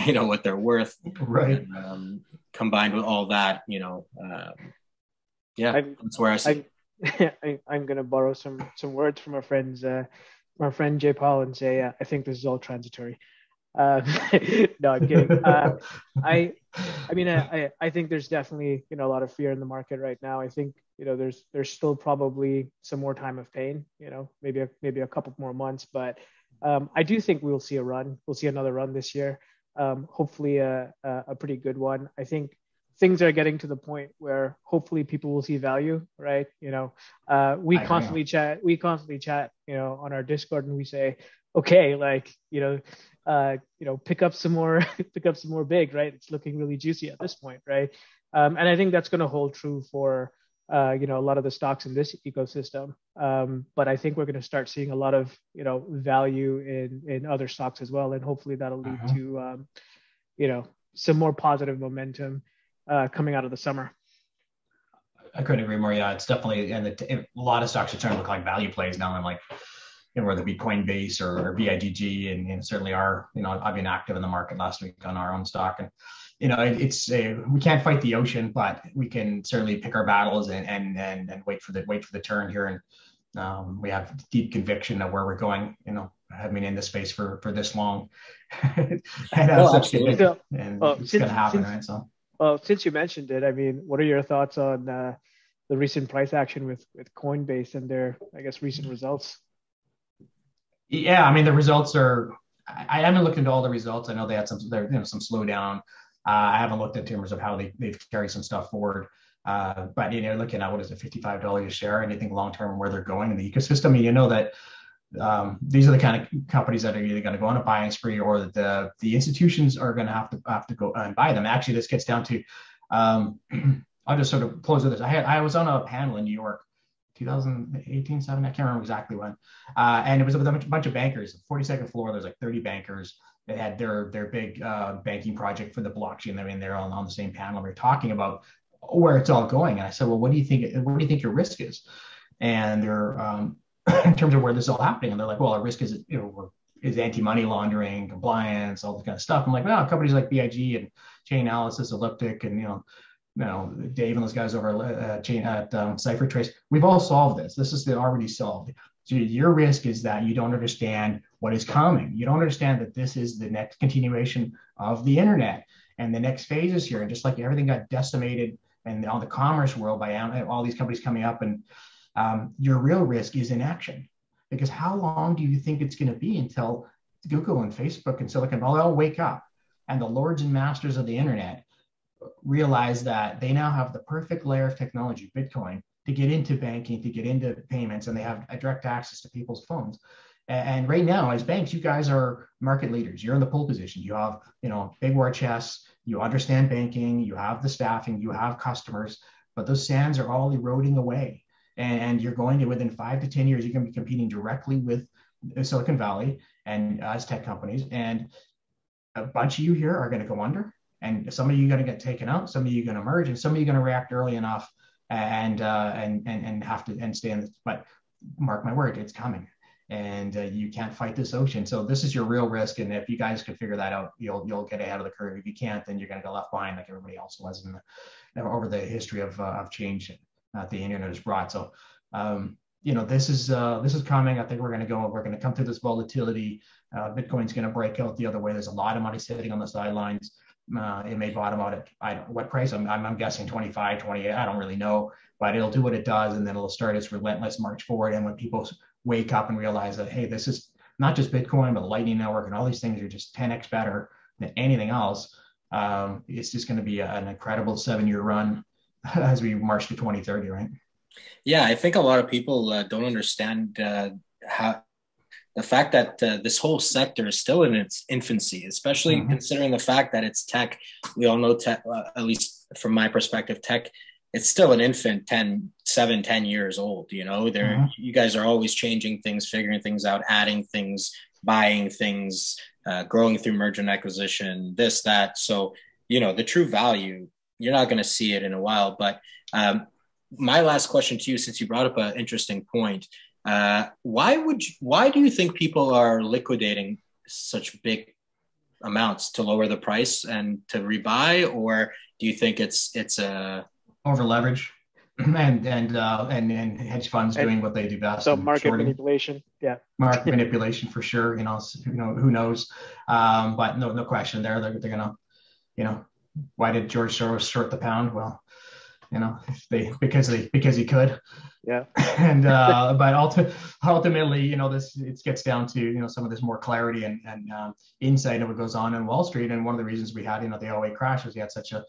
you know, what they're worth. Right. And, combined with all that, you know, yeah, that's where I see. I'm going to borrow some words from my friend Jay Paul and say, I think this is all transitory. No, I'm kidding. I mean, I think there's definitely, you know, a lot of fear in the market right now. I think, you know, there's still probably some more time of pain, you know, maybe a couple more months, but I do think we'll see a run. We'll see another run this year. Hopefully a pretty good one. I think things are getting to the point where hopefully people will see value, right? You know, we constantly chat, you know, on our Discord, and we say, okay, like, you know, pick up some more BIGG, right? It's looking really juicy at this point, right? And I think that's going to hold true for, you know, a lot of the stocks in this ecosystem. But I think we're going to start seeing a lot of, you know, value in other stocks as well. And hopefully that'll lead to, you know, some more positive momentum coming out of the summer. I couldn't agree more. Yeah, it's definitely, and a lot of stocks are starting to look like value plays now. I'm like, you know, whether it be Coinbase or BIGG, and certainly our, you know, I've been active in the market last week on our own stock, and you know, we can't fight the ocean, but we can certainly pick our battles and wait for the turn here, and we have deep conviction of where we're going. You know, having in this space for this long, it's going to happen, right? So. Well, since you mentioned it, I mean, what are your thoughts on the recent price action with Coinbase and their, I guess, recent results? Yeah, I mean, the results are, I haven't looked into all the results. I know they had some slowdown. I haven't looked in terms of how they've carried some stuff forward. But, you know, looking at what is it, $55 a share, anything long-term, where they're going in the ecosystem, and you know that these are the kind of companies that are either going to go on a buying spree, or that the institutions are going to have to go and buy them. Actually, this gets down to, I'll just sort of close with this. I was on a panel in New York, 2018, 7, I can't remember exactly when. And it was with a bunch of bankers, 42nd floor, there's like 30 bankers that had their big banking project for the blockchain. I mean, they're on the same panel. We were talking about where it's all going. And I said, well, what do you think your risk is? And they're, in terms of where this is all happening, and they're like, well, our risk is, you know, is anti-money laundering, compliance, all this kind of stuff. I'm like, well, companies like BIG and Chainalysis, Elliptic, and you know Dave and those guys over at CipherTrace, we've all solved this. This is already solved. So your risk is that you don't understand what is coming. You don't understand that this is the next continuation of the internet and the next phases here. And just like everything got decimated and all the commerce world by all these companies coming up and. Your real risk is inaction, because how long do you think it's going to be until Google and Facebook and Silicon Valley all wake up and the lords and masters of the internet realize that they now have the perfect layer of technology, Bitcoin, to get into banking, to get into payments, and they have a direct access to people's phones. And right now, as banks, you guys are market leaders. You're in the pole position. You have, you know, big war chests. You understand banking. You have the staffing. You have customers. But those sands are all eroding away. And you're going to, within 5 to 10 years, you're going to be competing directly with Silicon Valley and us tech companies. And a bunch of you here are going to go under, and some of you are going to get taken out, some of you are going to merge, and some of you are going to react early enough and have to and stay in this. But mark my word, it's coming. and you can't fight this ocean. So this is your real risk. And if you guys can figure that out, you'll get ahead of the curve. If you can't, then you're going to get left behind like everybody else was in the, over the history of change that the internet has brought. So, you know, this is coming. I think we're going to come through this volatility. Bitcoin's going to break out the other way. There's a lot of money sitting on the sidelines. It may bottom out at what price? I'm guessing 25, 28. I don't really know, but it'll do what it does, and then it'll start its relentless march forward. And when people wake up and realize that, hey, this is not just Bitcoin, but the Lightning Network and all these things are just 10x better than anything else. It's just going to be an incredible 7-year run as we march to 2030, right? Yeah, I think a lot of people don't understand how the fact that this whole sector is still in its infancy, especially considering the fact that it's tech. We all know tech, at least from my perspective, tech, it's still an infant, 7, 10 years old. You know, you guys are always changing things, figuring things out, adding things, buying things, growing through merger and acquisition, this, that. So, you know, the true value, you're not going to see it in a while. But my last question to you, since you brought up an interesting point, why do you think people are liquidating such big amounts to lower the price and to rebuy? Or do you think it's a over leverage and hedge funds doing what they do best? So market shorting. Manipulation. Yeah. Market manipulation for sure. You know, who knows? But no question there. They're going to, you know, why did George Soros short the pound? Well, you know, because he could. Yeah. And, but ultimately, you know, it gets down to, you know, some of this more clarity and insight into what goes on Wall Street. And one of the reasons we had, you know, the 08 crash was you had such a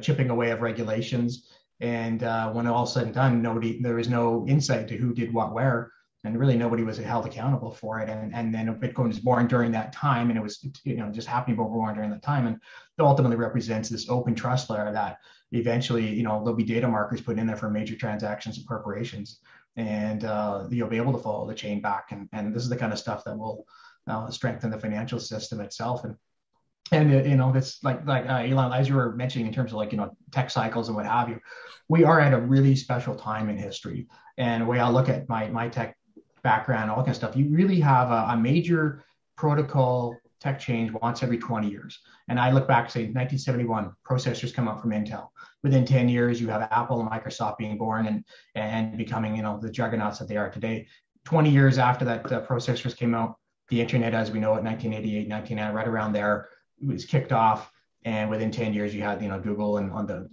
chipping away of regulations. And when all said and done, there was no insight to who did what, where, and really nobody was held accountable for it. And then Bitcoin was born during that time, and it was, you know, just happening, but born during that time. And it ultimately represents this open trust layer that eventually, you know, there'll be data markers put in there for major transactions and corporations, and you'll be able to follow the chain back. And this is the kind of stuff that will strengthen the financial system itself. And you know, that's like Elon, as you were mentioning, in terms of, like, you know, tech cycles and what have you, we are at a really special time in history. And the way I look at my tech background, all that kind of stuff, you really have a major protocol tech change once every 20 years. And I look back, say 1971, processors come out from Intel. Within 10 years, you have Apple and Microsoft being born and becoming, you know, the juggernauts that they are today. 20 years after that, processors came out, the internet as we know it, 1988, 1999, right around there, was kicked off, and within 10 years you had, you know, Google and on the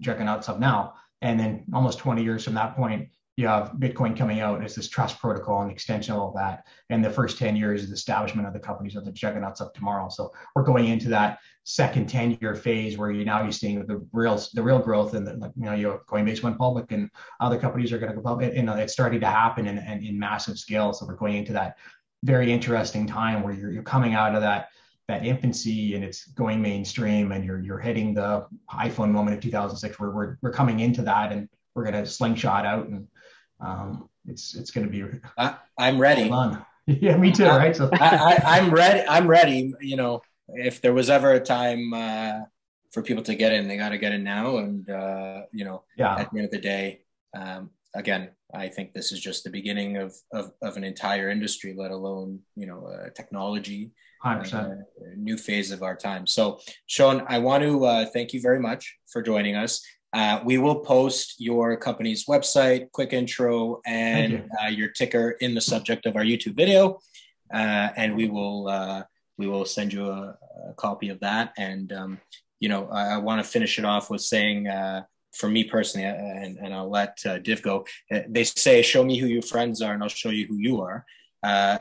juggernauts of now. And then almost 20 years from that point, you have Bitcoin coming out as this trust protocol and extension of all that. And the first 10 years is the establishment of the companies of the juggernauts of tomorrow. So we're going into that second 10-year phase where you're seeing the real growth, and your Coinbase went public, and other companies are going to go public. You know, it's starting to happen in massive scale. So we're going into that very interesting time where you're coming out of that infancy, and it's going mainstream, and you're hitting the iPhone moment of 2006, where we're coming into that, and we're going to slingshot out, and it's going to be. I'm ready. Yeah, me too. Right. So I'm ready. I'm ready. You know, if there was ever a time for people to get in, they got to get in now. And you know, yeah. At the end of the day, again, I think this is just the beginning of an entire industry, let alone, you know, technology. 100%. New phase of our time. So, Shone, I want to thank you very much for joining us. We will post your company's website, quick intro, and your ticker in the subject of our YouTube video, and we will send you a copy of that. And you know, I want to finish it off with saying, for me personally, and I'll let Div go. They say, "Show me who your friends are, and I'll show you who you are."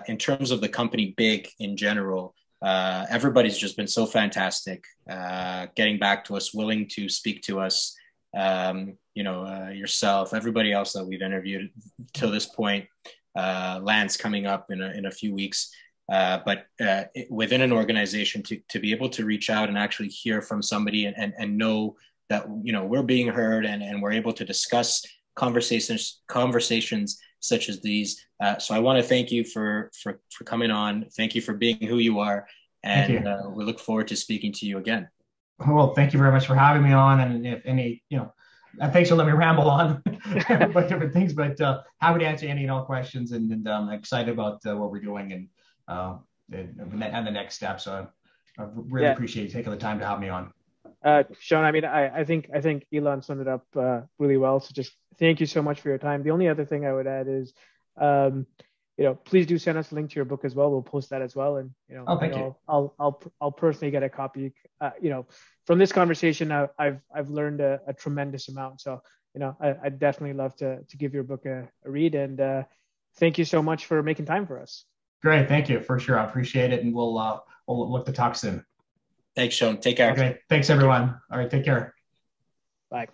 In terms of the company BIGG in general, everybody's just been so fantastic, getting back to us, willing to speak to us, you know, yourself, everybody else that we've interviewed till this point, Lance coming up in a few weeks. But within an organization to be able to reach out and actually hear from somebody and know that, you know, we're being heard and we're able to discuss conversations such as these. So I want to thank you for coming on. Thank you for being who you are. And we look forward to speaking to you again. Well, thank you very much for having me on. And if any, you know, Thanks for letting me ramble on about different things, but happy to answer any and all questions, and I'm excited about what we're doing and the next steps. So I really appreciate you taking the time to have me on. Shone, I mean, I think Elon summed it up really well. So just thank you so much for your time. The only other thing I would add is, you know, please do send us a link to your book as well. We'll post that as well, and you know, I'll personally get a copy. You know, from this conversation, I've learned a tremendous amount. So you know, I'd definitely love to give your book a read. And thank you so much for making time for us. Great, thank you for sure. I appreciate it, and we'll look to talk soon. Thanks, Shone. Take care. Okay, thanks everyone. All right, take care. Bye.